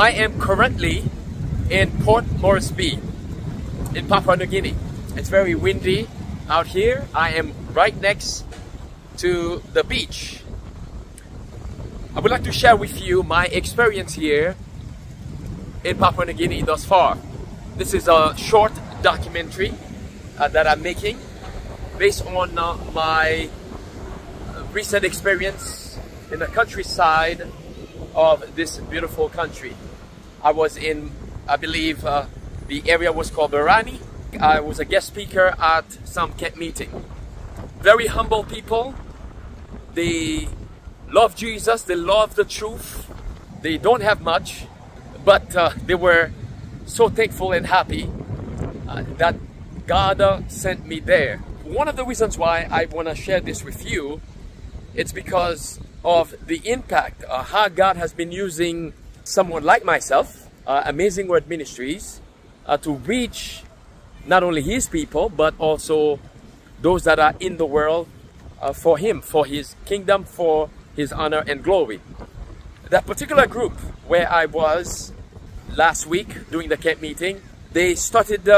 I am currently in Port Moresby in Papua New Guinea. It's very windy out here. I am right next to the beach. I would like to share with you my experience here in Papua New Guinea thus far. This is a short documentary that I'm making based on my recent experience in the countryside of this beautiful country. I was in, I believe the area was called Barani. I was a guest speaker at some camp meeting. Very humble people. They love Jesus, they love the truth. They don't have much, but they were so thankful and happy that God sent me there. One of the reasons why I want to share this with you, it's because of the impact, how God has been using someone like myself, Amazing Word Ministries, to reach not only His people, but also those that are in the world for Him, for His kingdom, for His honor and glory. That particular group where I was last week during the camp meeting, they started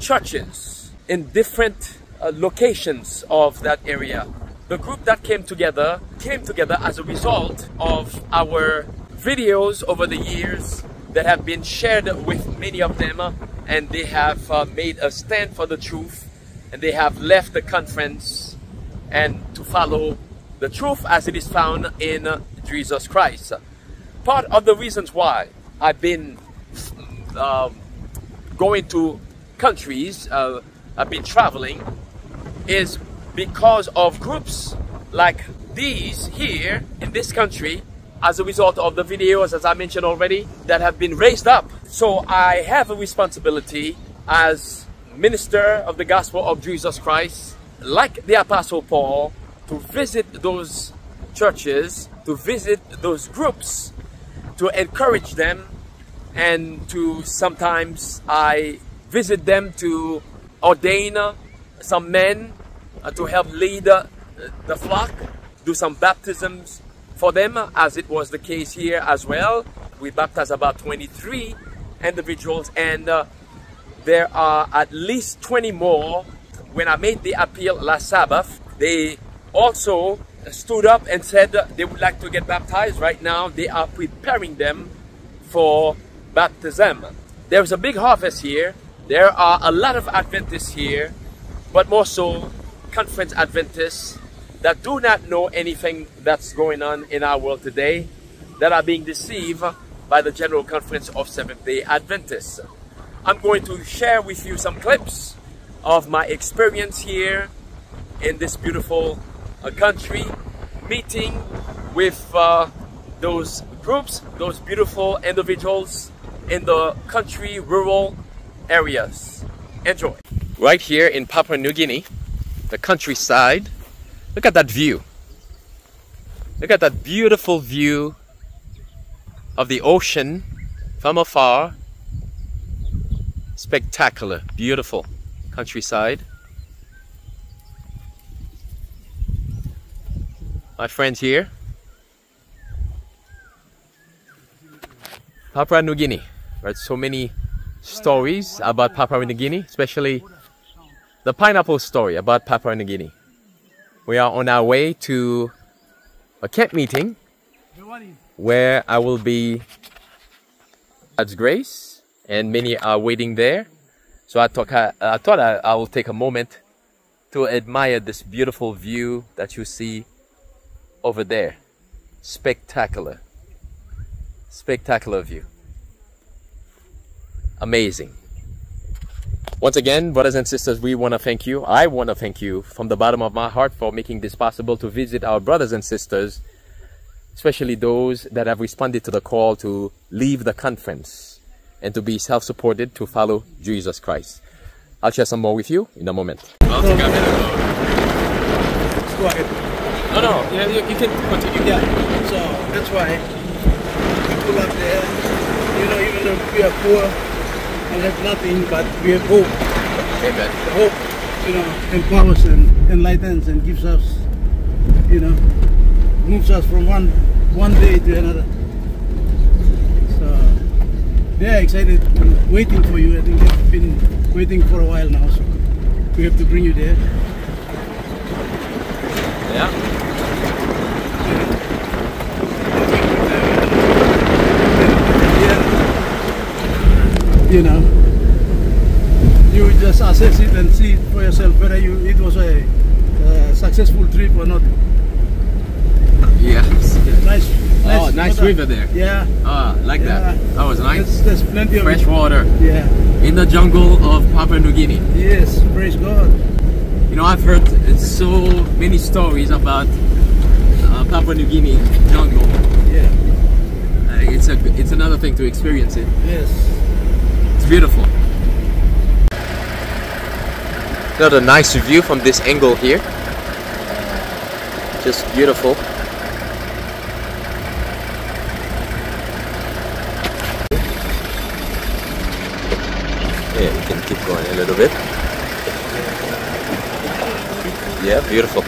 churches in different locations of that area. The group that came together as a result of our videos over the years that have been shared with many of them, and they have made a stand for the truth, and they have left the conference and to follow the truth as it is found in Jesus Christ. Part of the reasons why I've been going to countries, I've been traveling, is because of groups like these here in this country, as a result of the videos, as I mentioned already, that have been raised up. So I have a responsibility as minister of the gospel of Jesus Christ, like the Apostle Paul, to visit those churches, to visit those groups, to encourage them, and to sometimes I visit them to ordain some men to help lead the flock, do some baptisms for them, as it was the case here as well. We baptized about 23 individuals, and there are at least 20 more. When I made the appeal last Sabbath, they also stood up and said they would like to get baptized. Right now they are preparing them for baptism. There is a big harvest here. There are a lot of Adventists here, but more so Conference Adventists that do not know anything that's going on in our world today, that are being deceived by the General Conference of Seventh-day Adventists. I'm going to share with you some clips of my experience here in this beautiful country, meeting with those groups, those beautiful individuals in the country, rural areas. Enjoy. Right here in Papua New Guinea, the countryside. Look at that view. Look at that beautiful view of the ocean from afar. Spectacular, beautiful countryside. My friends here, Papua New Guinea. Right, so many stories about Papua New Guinea, especially the pineapple story about Papua New Guinea. We are on our way to a camp meeting where I will be God's grace, and many are waiting there. So I thought I will take a moment to admire this beautiful view that you see over there. Spectacular. Spectacular view. Amazing. Once again, brothers and sisters, we want to thank you. I want to thank you from the bottom of my heart for making this possible to visit our brothers and sisters, especially those that have responded to the call to leave the conference and to be self-supported to follow Jesus Christ. I'll share some more with you in a moment. I don't think I'm gonna go. Let's go ahead. No, no, you can continue. Yeah, so that's why people up there, you know, even though we are poor, we have nothing, but we have hope. Amen. The hope, you know, empowers and enlightens and gives us, you know, moves us from one day to another. So They are excited and waiting for you. I think they've been waiting for a while now, so we have to bring you there. Yeah. You know, you just assess it and see for yourself whether it was a successful trip or not. Yes. Nice river there. Yeah. That. That was nice. There's plenty of fresh water. Yeah. In the jungle of Papua New Guinea. Yes. Praise God. You know, I've heard so many stories about Papua New Guinea jungle. Yeah. It's another thing to experience it. Yes. It's beautiful. Got a nice view from this angle here. Just beautiful. Yeah, we can keep going a little bit. Yeah, beautiful.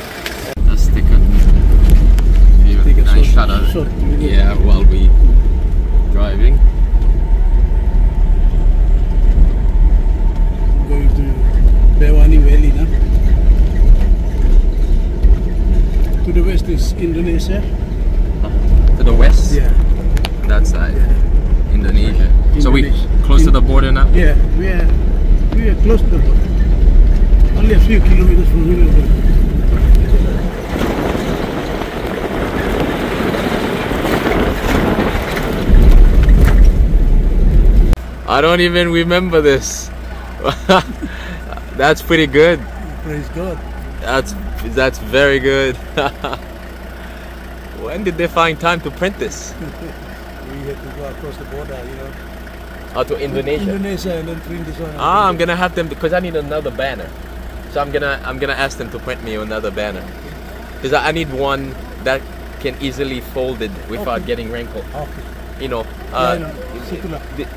Let's take a nice shot of it. Yeah, while we driving. Bewani Valley, no? To the west is Indonesia. To the west? Yeah. That side. Yeah. Indonesia. Indonesia. So we close to the border now? Yeah, we are close to the border. Only a few kilometers from here. I don't even remember this. That's pretty good. Praise God. That's very good. When did they find time to print this? We had to go across the border, you know. Oh, to Indonesia. Indonesia, and then print this one. Ah, I'm gonna have them, because I need another banner. So I'm gonna ask them to print me another banner, because I need one that can easily fold it without getting wrinkled. Okay. You know.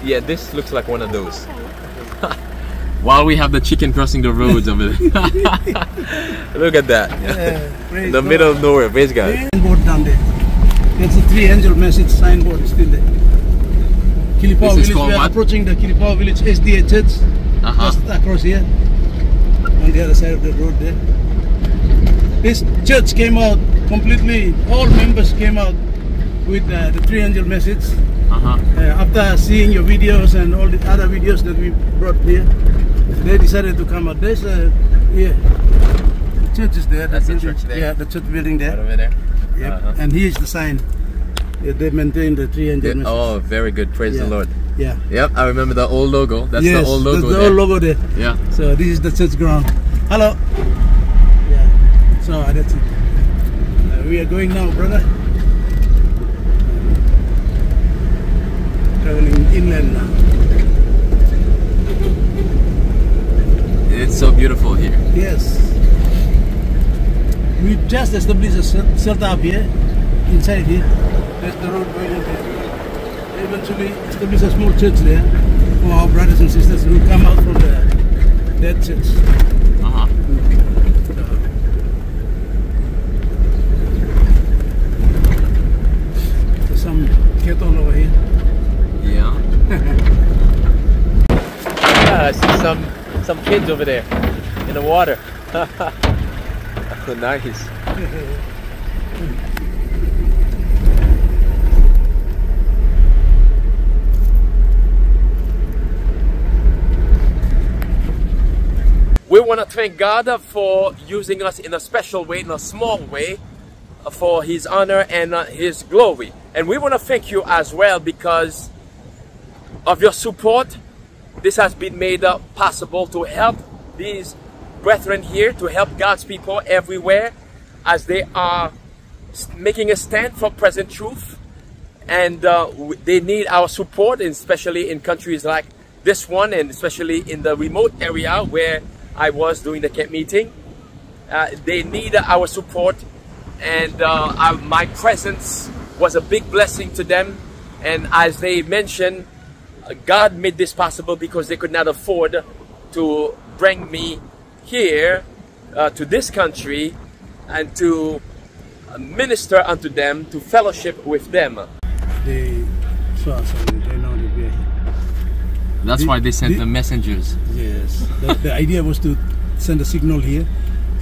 Yeah, this looks like one of those. While we have the chicken crossing the roads over there. Look at that. Yeah, in the middle of nowhere. Praise God. Signboard down there. That's the three angel message signboard still there. Kilipaw Village. We are approaching the Kilipaw Village SDA Church. Just across here. On the other side of the road there. This church came out completely. All members came out with the three angel message. After seeing your videos and all the other videos that we brought here, they decided to come out. There's a the church is there. That's the church there. Yeah, the church building there. Right over there. Yep. And here's the sign. Yeah, they maintain the three angel messages. Oh, very good. Praise the Lord. Yeah. Yep. I remember the old logo. That's the old logo. That's the old logo there. Yeah. So this is the church ground. Hello. Yeah. So that's it. We are going now, brother. Traveling inland now. It's so beautiful here. Yes. We just established a shelter up here, inside here. That's the road going up there. Eventually establish a small church there for our brothers and sisters who come out from that church. There's some kettle over here. Yeah. I see some kids over there in the water. Nice. We want to thank God for using us in a special way, in a small way, for His honor and His glory. And we want to thank you as well because of your support. This has been made possible to help these brethren here, to help God's people everywhere as they are making a stand for present truth. And they need our support, especially in countries like this one, and especially in the remote area where I was doing the camp meeting. They need our support, and my presence was a big blessing to them. And as they mentioned, God made this possible because they could not afford to bring me here to this country and to minister unto them, to fellowship with them. They saw something, they know that we are here. That's why they sent the messengers. Yes. The idea was to send a signal here,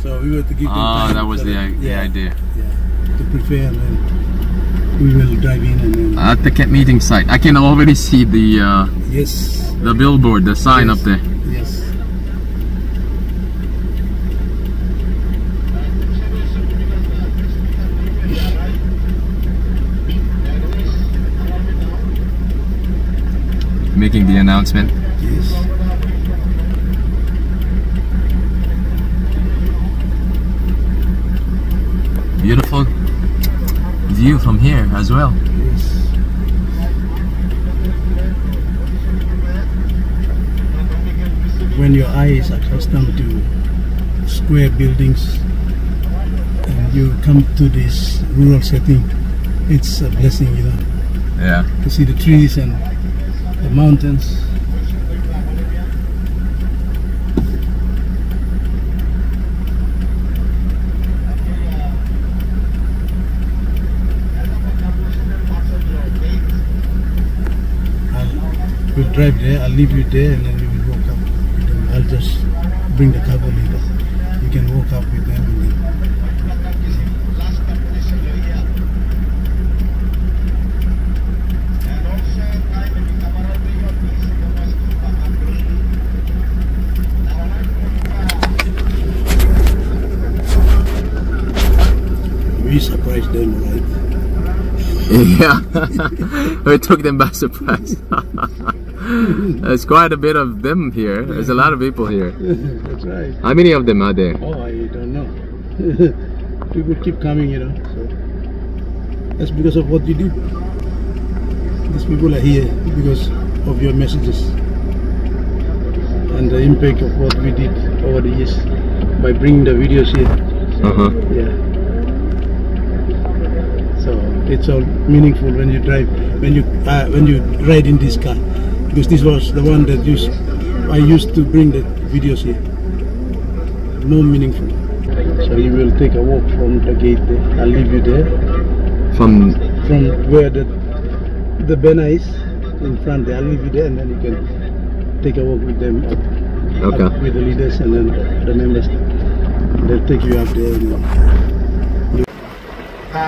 so we were to give them time. That was the idea. Yeah, to prepare, and then we will dive in. And then at the camp meeting site, I can already see the the billboard, the sign up there. Yes. Making the announcement. Yes. Beautiful view from here as well. Yes. When your eye is accustomed to square buildings and you come to this rural setting, it's a blessing, you know. Yeah. To see the trees and the mountains. We'll drive there, I'll leave you there, and then we will walk up. I'll just bring the cargo leader. You can walk up with them and then surprised them, right? Yeah, it took them by surprise. There's quite a bit of them here. There's a lot of people here. That's right. How many of them are there? Oh, I don't know. People keep coming, you know. So that's because of what you do. These people are here because of your messages and the impact of what we did over the years by bringing the videos here. Yeah. It's all meaningful when you drive, when you ride in this car, because this was the one that I used to bring the videos here. More meaningful. So you will take a walk from the gate there. I'll leave you there. From where the banner is in front there. I'll leave you there, and then you can take a walk with them. Up with the leaders and then the members. They'll take you up there. So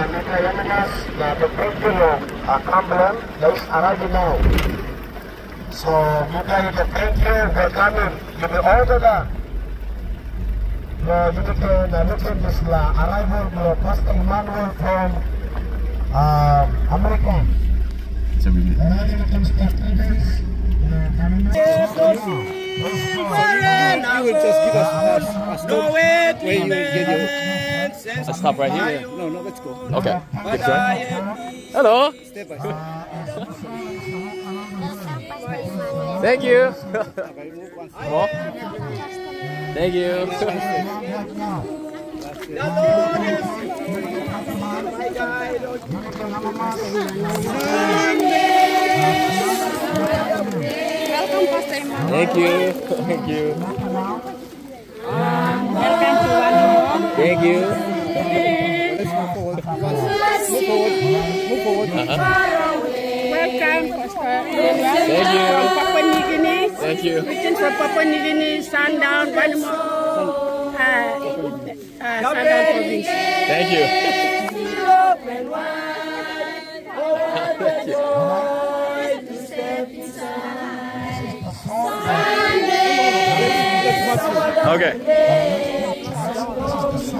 you can thank you for coming. You will order that. You can look at this arrival of Pastor Emmanuel from America. You will just give us a stop when you get your. I'll stop right here. No, no, let's go. Okay. Good try. Hello. Step by step. Thank you. Oh. Thank you. Thank you. Thank you. Thank you. Let's move forward. Move forward. Move forward. Welcome, Pastor Lebed from Papua New Guinea. Thank you. Greeting from Papua New Guinea, Sandaun, Barani, Sandaun province. Thank you. Thank you. Okay. This is the song.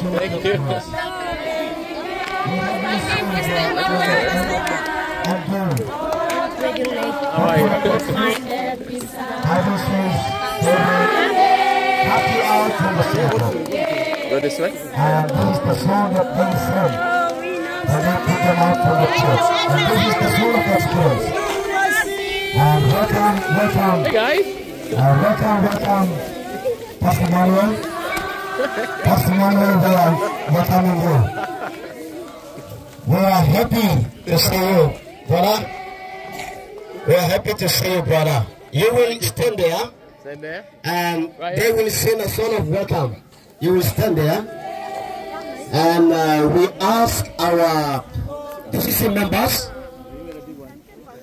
Thank you. Thank you. How are you? Go this way. Hey guys. Welcome, Pastor Emmanuel. Pastor Emmanuel, they are coming here. We are happy to see you, brother. We are happy to see you, brother. You will stand there. Stand there. And right they will sing a song of welcome. You will stand there. And we ask our DCC members.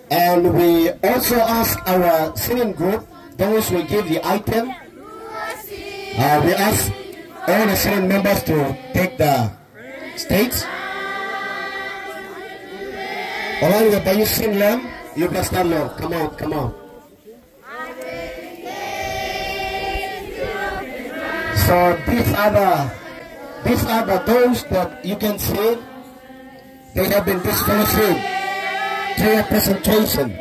And we also ask our singing group, those who give the item. We ask all the singing members to take the stage. Along with the Bayesian lamb, you can stand now. Come on, come on. So these are the those that you can see. They have been dispersed through a presentation.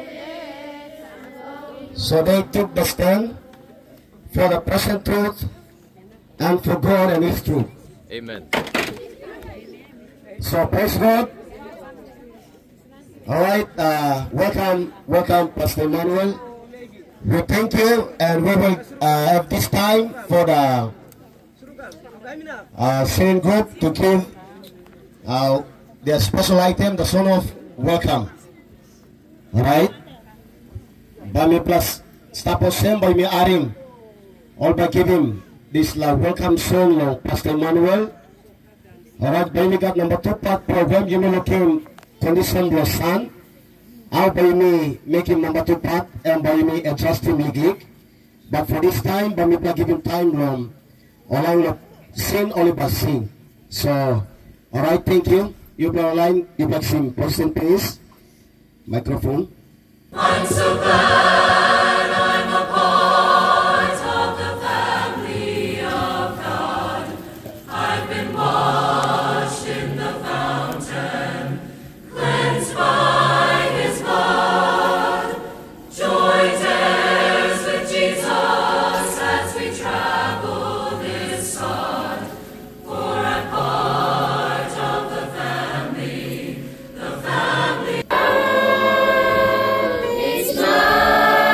So they took the stand for the present truth and for God and His truth. Amen. So praise God. All right, welcome, Pastor Emmanuel. We thank you, and we will have this time for the singing group to give their special item, the song of welcome. Alright, Bami plus Stapos Semboy me Arim. All by giving this welcome song now, Pastor Emmanuel. Alright, Bami got number 2 part program. You know, looking condition was sun. I'll by me making number 2 part and by me adjusting me gig. But for this time, Bami plus giving time long. Online sin, only by sin. So, alright, thank you. You be online, you be sing. Person, please. Microphone. I'm so glad I'm a part of the family of God. I've been washed in the fountain, cleansed by His blood. Joy dares with Jesus as we travel this sod. For I'm part of the family. The family. It's mine.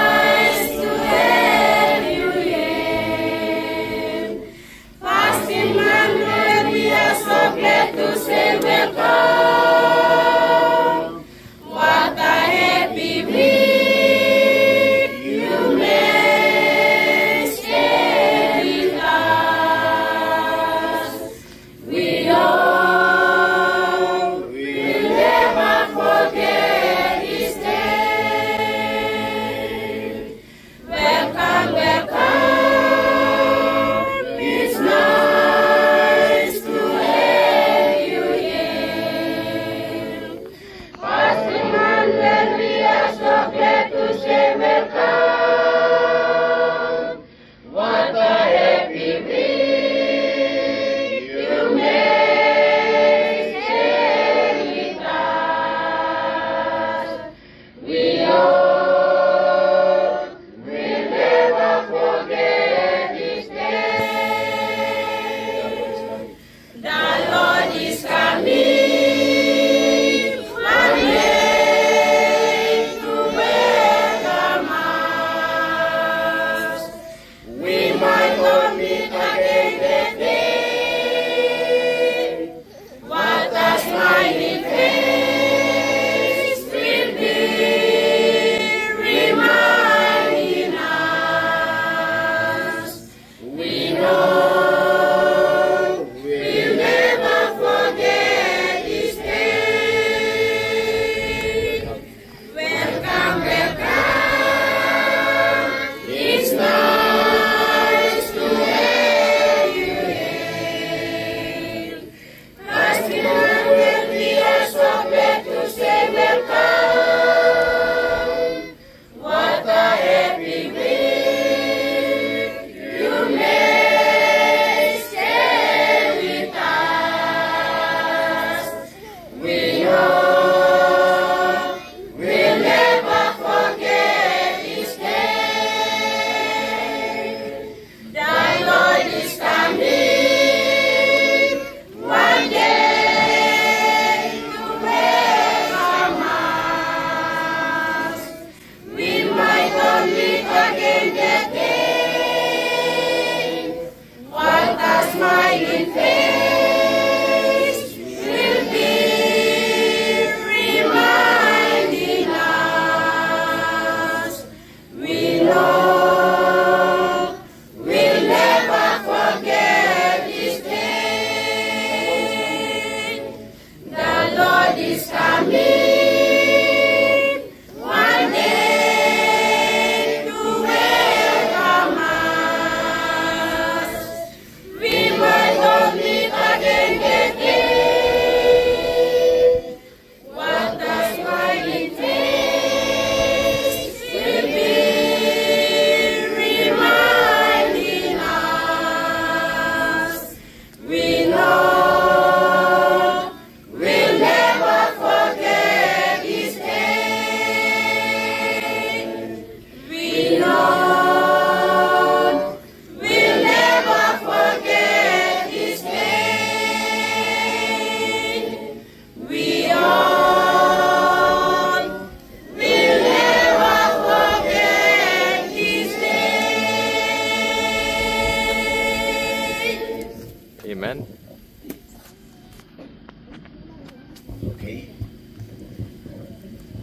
Amen. Okay.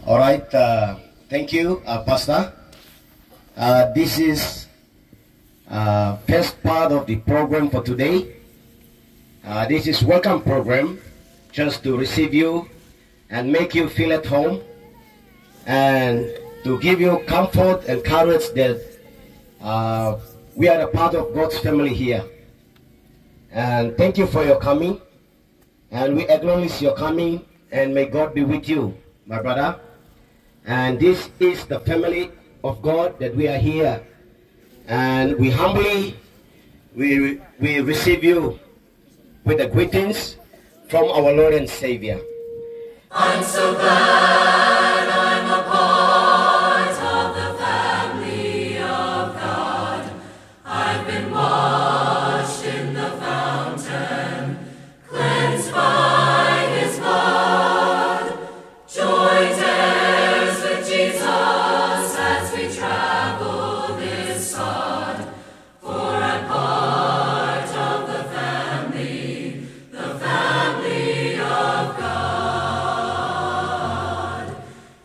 All right. Thank you, Pastor. This is first part of the program for today. This is welcome program, just to receive you and make you feel at home, and to give you comfort and courage that we are a part of God's family here. And thank you for your coming, and we acknowledge your coming, and may God be with you, my brother. And this is the family of God that we are here, and we humbly we receive you with the greetings from our Lord and Savior. I'm so glad I'm a part of the family of God. I've been washed in the fountain, cleansed by His blood. Joy dares with Jesus as we travel this sod, for I'm part of the family of God.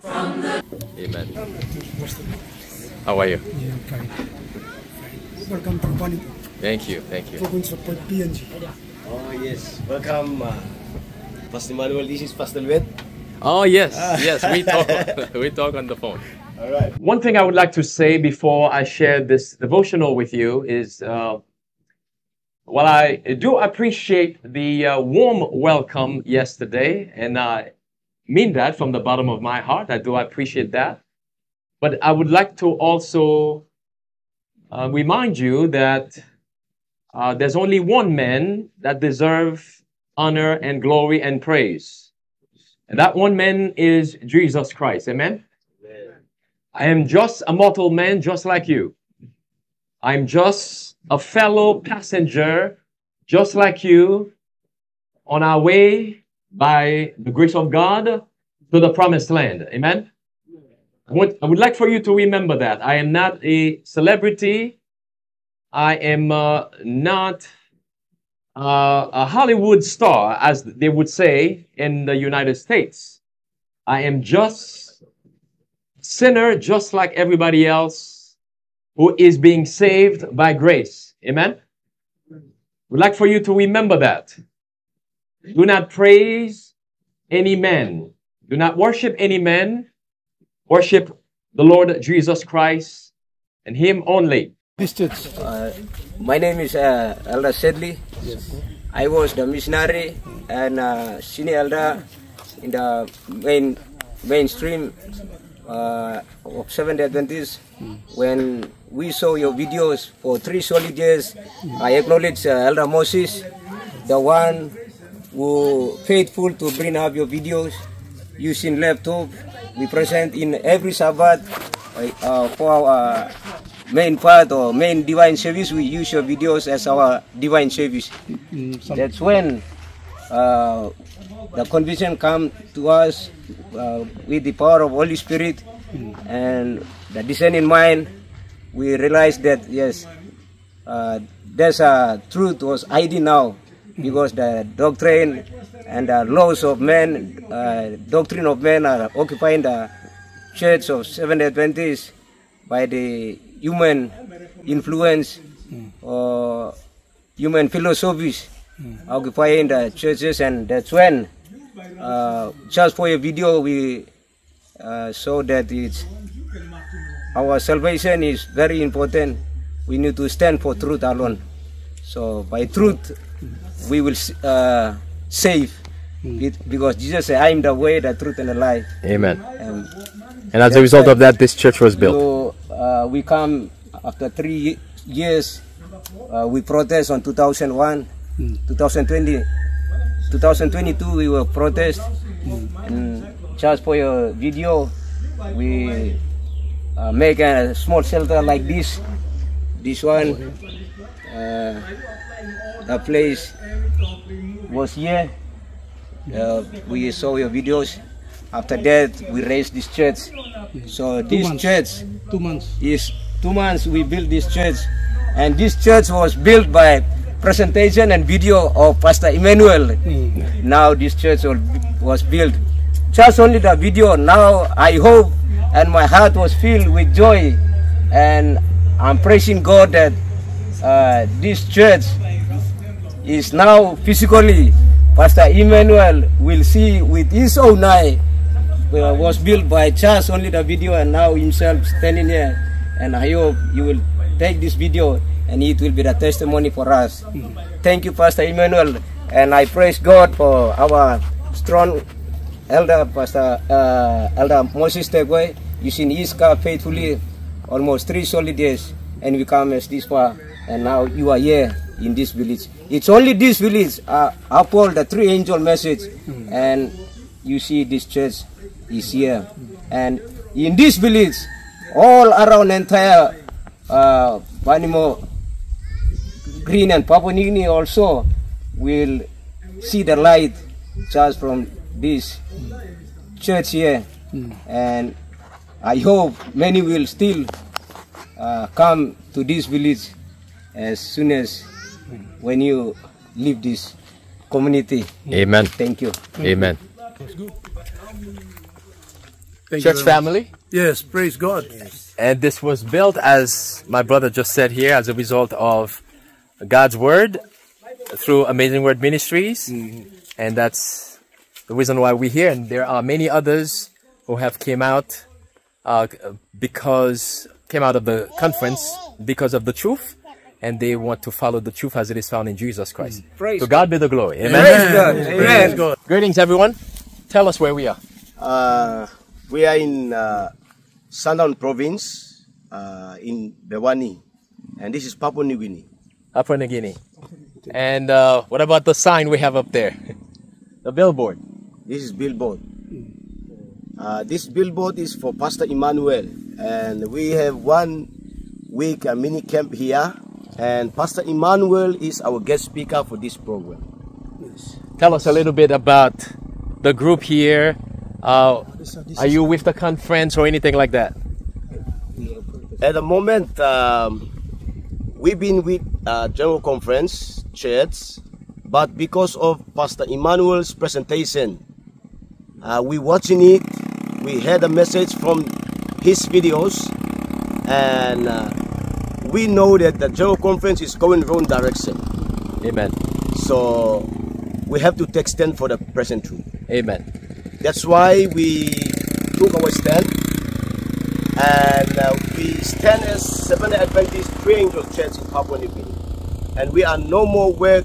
From the Amen. How are you? Yeah, I'm fine. Welcome to Barani. Thank you, thank you. Oh yes, welcome, Pastor Emmanuel. This is Pastor Lebed. Oh yes, yes, we talk. We talk on the phone. All right. One thing I would like to say before I share this devotional with you is, well, I do appreciate the warm welcome yesterday, and I mean that from the bottom of my heart. I do appreciate that. But I would like to also remind you that there's only one man that deserves honor and glory and praise. And that one man is Jesus Christ. Amen? Amen. I am just a mortal man just like you. I'm just a fellow passenger, just like you, on our way by the grace of God to the promised land. Amen? I would like for you to remember that. I am not a celebrity. I am not a Hollywood star, as they would say in the United States. I am just a sinner, just like everybody else, who is being saved by grace. Amen? We'd like for you to remember that. Do not praise any man. Do not worship any man. Worship the Lord Jesus Christ and Him only. My name is Elder Sedley. Yes. I was the missionary and senior elder in the mainstream of Seventh-day Adventists. When we saw your videos for 3 solid years, I acknowledge Elder Moses, the one who faithful to bring up your videos using laptop. We present in every Sabbath for our main part or main divine service. We use your videos as our divine service. That's when the conviction come to us with the power of Holy Spirit, and the descent in mind, we realized that yes, there's a truth was hiding now, because the doctrine and the laws of men, doctrine of men are occupying the church of Seventh-day Adventists by the human influence or human philosophies occupying the churches. And that's when, just for your video, we saw that it's our salvation is very important. We need to stand for truth alone. So by truth, we will save it, because Jesus said, I am the way, the truth, and the life. Amen. And as a result of that, this church was built. So we come after 3 years. We protest on 2001, 2020, 2022. We will protest. And just for your video, we make a small shelter like this. This one, the place was here. We saw your videos. After that, we raised this church. So this church, 2 months. Is 2 months we built this church, and this church was built by presentation and video of Pastor Emmanuel. Now this church was built. Just only the video. Now I hope and my heart was filled with joy, and I'm praising God that this church is now physically, Pastor Emmanuel will see with his own eye, was built by just only the video, and now himself standing here. And I hope you will take this video and it will be the testimony for us. Thank you, Pastor Emmanuel, and I praise God for our strong elder, Pastor Elder Moses Tegoy, using his car faithfully almost 3 solid days, and we come as this far, and now you are here in this village. It's only this village uphold the 3 angel message, and you see this church is here, and in this village, all around entire Banimo Green and Papua New Guinea also will see the light just from this church here, and I hope many will still come to this village as soon as when you leave this community. Amen. Thank you. Amen. Church family? Yes, praise God. And this was built, as my brother just said here, as a result of God's Word through Amazing Word Ministries. And that's the reason why we're here. And there are many others who have came out came out of the conference because of the truth. And they want to follow the truth as it is found in Jesus Christ. Praise to God be the glory. Amen. Praise God. Amen. Praise God. Greetings, everyone. Tell us where we are. We are in Sandaun province, in Bewani, and this is Papua New Guinea. Papua New Guinea. And what about the sign we have up there? The billboard. This is billboard. This billboard is for Pastor Emmanuel, and we have 1 week a mini camp here, and Pastor Emmanuel is our guest speaker for this program. Yes. Tell us a little bit about the group here. Are you with the conference or anything like that? At the moment, we've been with General Conference Church, but because of Pastor Emmanuel's presentation, we watching it, we heard a message from his videos, and we know that the General Conference is going wrong direction. Amen. So we have to take stand for the present truth. Amen. That's why we took our stand, and we stand as Seventh-day Adventist 3 Angel Church in Papua New Guinea, and we are no more work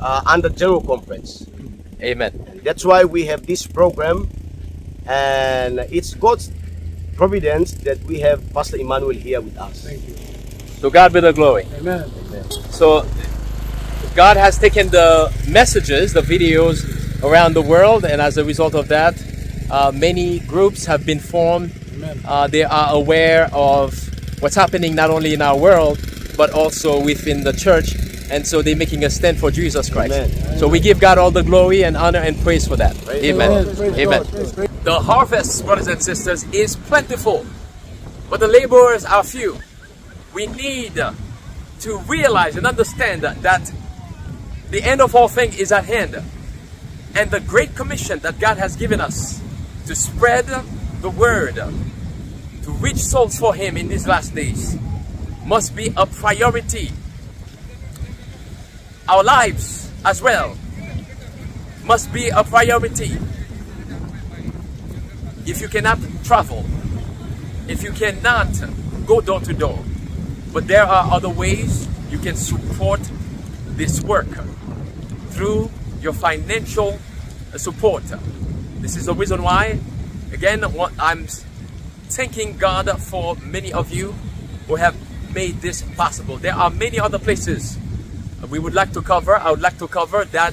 under General Conference. Amen. And that's why we have this program, and it's God's providence that we have Pastor Emmanuel here with us. Thank you. So God be the glory. Amen. Amen. So God has taken the messages, the videos, around the world, and as a result of that, many groups have been formed. They are aware of what's happening not only in our world but also within the church, and so they're making a stand for Jesus Christ. Amen. So we give God all the glory and honor and praise for that. Praise. Amen. Amen. Amen. The harvest, brothers and sisters, is plentiful, but the laborers are few. We need to realize and understand that the end of all things is at hand. And the great commission that God has given us to spread the word, to reach souls for Him in these last days, must be a priority. Our lives as well must be a priority. If you cannot travel, if you cannot go door to door, but there are other ways you can support this work through your financial support. This is the reason why, again, I'm thanking God for many of you who have made this possible. There are many other places we would like to cover, I would like to cover, that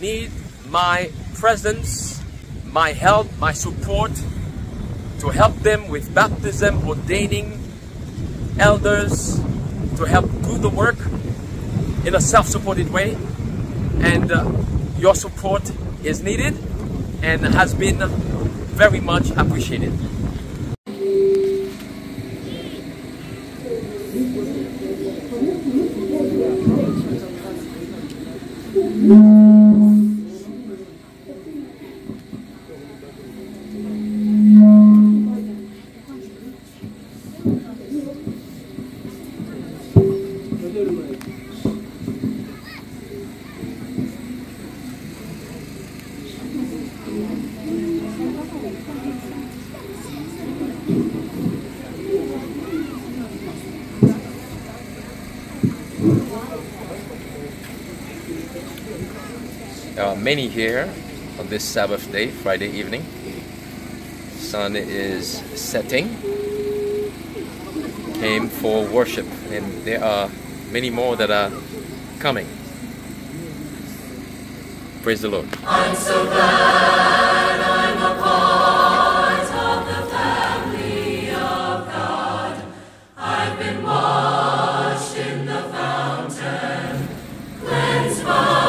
need my presence, my help, my support, to help them with baptism, ordaining elders, to help do the work in a self-supported way. And your support is needed and has been very much appreciated. Many here on this Sabbath day, Friday evening. Sun is setting. Came for worship, and there are many more that are coming. Praise the Lord. I'm so glad I'm a part of the family of God. I've been washed in the fountain, cleansed by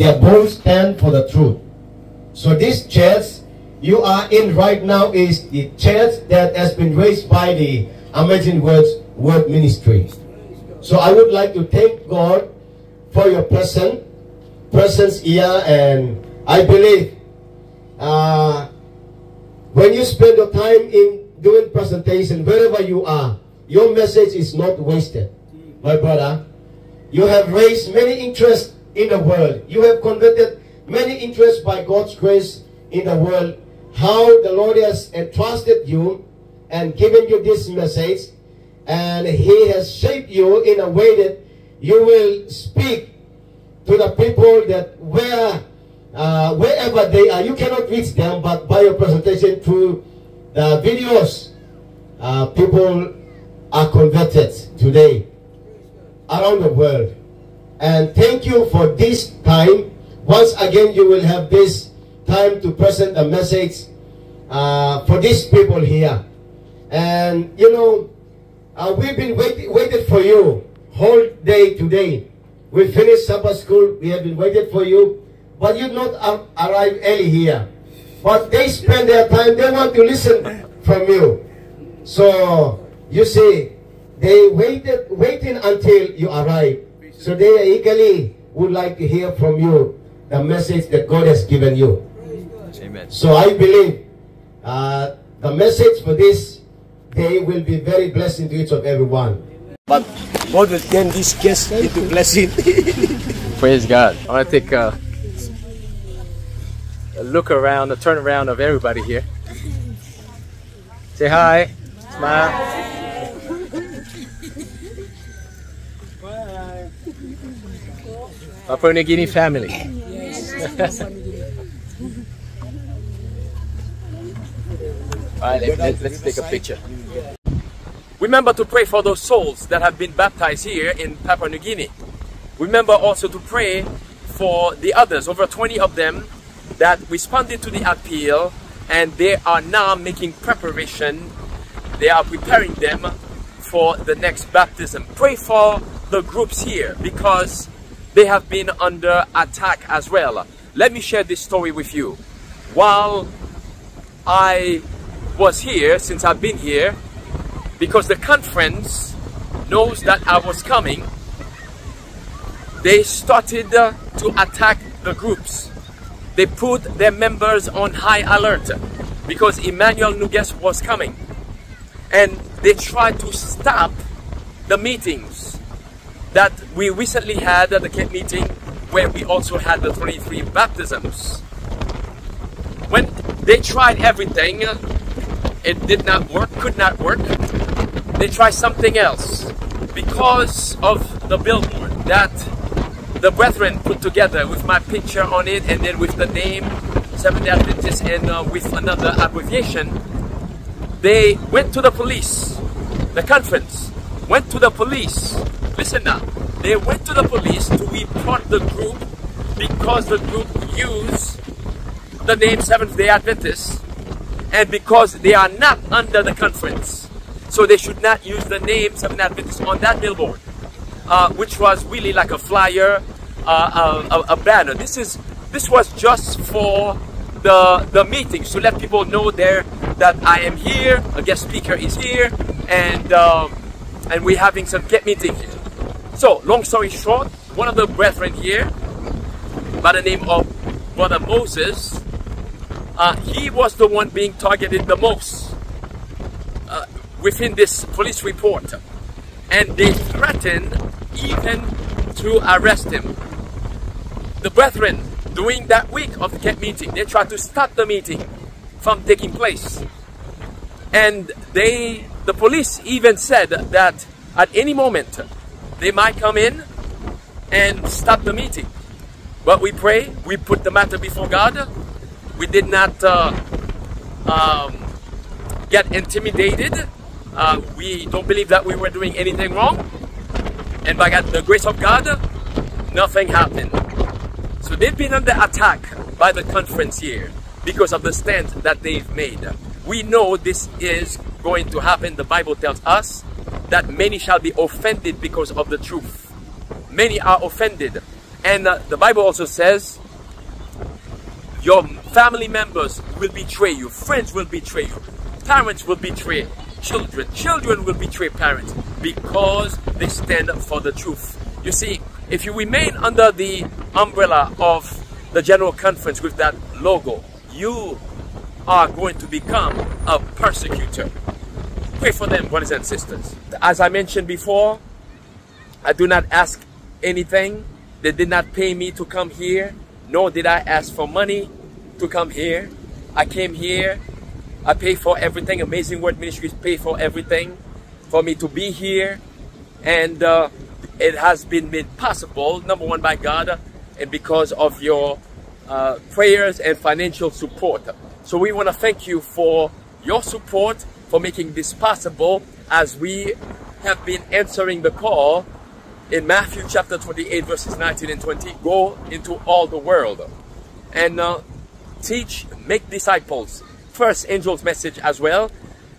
Their bones stand for the truth. So this church you are in right now is the church that has been raised by the Amazing Word Ministries. So I would like to thank God for your presence here, and I believe when you spend your time in doing presentation, wherever you are, your message is not wasted. My brother, you have raised many interests in the world. You have converted many interests by God's grace in the world. How the Lord has entrusted you and given you this message, and He has shaped you in a way that you will speak to the people that wherever they are. You cannot reach them, but by your presentation through the videos, people are converted today around the world. And thank you for this time. Once again, you will have this time to present a message for these people here. And you know, we've been waited for you whole day today. We finished Sabbath school. We have been waited for you, but you not arrive early here. But they spend their time. They want to listen from you. So you see, they waiting until you arrive. So they eagerly would like to hear from you the message that God has given you. Amen. So I believe the message for this day will be very blessing to each of everyone. But God will turn this guest into blessing. Praise God. I want to take a look around, a turn around of everybody here. Say hi. Smile. Bye. Papua New Guinea family. Yes. All right, let's take a picture. Remember to pray for those souls that have been baptized here in Papua New Guinea. Remember also to pray for the others, over 20 of them that responded to the appeal, and they are now making preparation. They are preparing them for the next baptism. Pray for the groups here because they have been under attack as well. Let me share this story with you. While I was here, since I've been here, because the conference knows that I was coming, they started to attack the groups. They put their members on high alert because Emmanuel Nougaisse was coming. And they tried to stop the meetings that we recently had at the camp meeting where we also had the 23 baptisms. When they tried everything, it did not work, could not work. They try something else because of the billboard that the brethren put together with my picture on it, and then with the name Seventh-day Adventists, and with another abbreviation. They went to the police. The conference went to the police. Listen now, they went to the police to report the group because the group used the name Seventh-day Adventists, and because they are not under the conference. So they should not use the name Seventh-day Adventists on that billboard, which was really like a flyer, a banner. This was just for the meetings to let people know there that I am here, a guest speaker is here, and we're having some get meeting here. So long story short, one of the brethren here, by the name of Brother Moses, he was the one being targeted the most within this police report, and they threatened even to arrest him. The brethren, during that week of the camp meeting, they tried to stop the meeting from taking place, and the police even said that at any moment they might come in and stop the meeting. But we pray, we put the matter before God. We did not get intimidated. We don't believe that we were doing anything wrong, and by the grace of God, nothing happened. So they've been under attack by the conference here because of the stand that they've made. We know this is going to happen. The Bible tells us that many shall be offended because of the truth. Many are offended, And the Bible also says your family members will betray you, friends will betray you, parents will betray children, children will betray parents because they stand for the truth. You see, if you remain under the umbrella of the General Conference with that logo, you are going to become a persecutor. Pray for them, brothers and sisters. As I mentioned before, I do not ask anything. They did not pay me to come here, nor did I ask for money to come here. I came here, I pay for everything. Amazing Word Ministries pay for everything for me to be here, and it has been made possible, number one, by God, and because of your prayers and financial support. So we want to thank you for your support, for making this possible, as we have been answering the call in Matthew chapter 28 verses 19 and 20, go into all the world and teach, make disciples. First angel's message as well,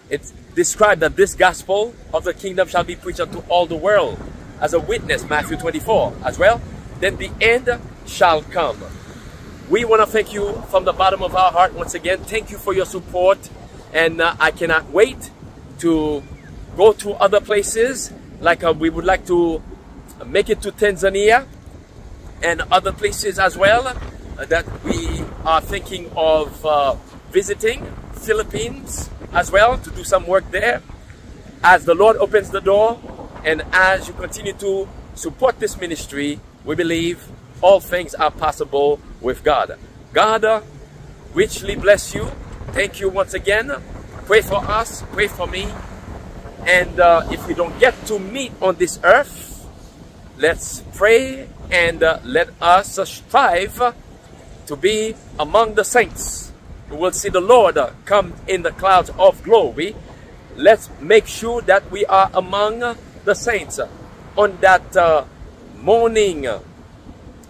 it's described that this gospel of the kingdom shall be preached unto all the world as a witness, Matthew 24 as well, then the end shall come. We want to thank you from the bottom of our heart once again. Thank you for your support, and I cannot wait to go to other places. Like we would like to make it to Tanzania and other places as well that we are thinking of visiting, Philippines as well, to do some work there. As the Lord opens the door and as you continue to support this ministry, we believe all things are possible with God. God richly bless you. Thank you once again. Pray for us, pray for me. And if we don't get to meet on this earth, let's pray and let us strive to be among the saints. We will see the Lord come in the clouds of glory. Let's make sure that we are among the saints on that morning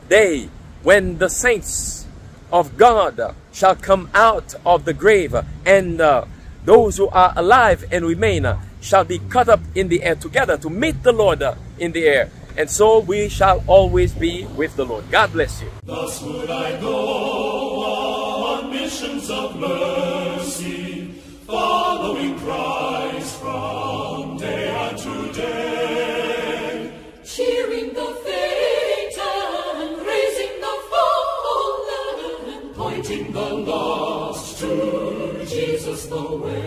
day when the saints of God shall come out of the grave, and those who are alive and remain shall be caught up in the air together to meet the Lord in the air. And so we shall always be with the Lord. God bless you. Thus would I go on missions of mercy, following Christ from day unto day, cheering the faithful, raising the fallen, pointing the lost to Jesus the way.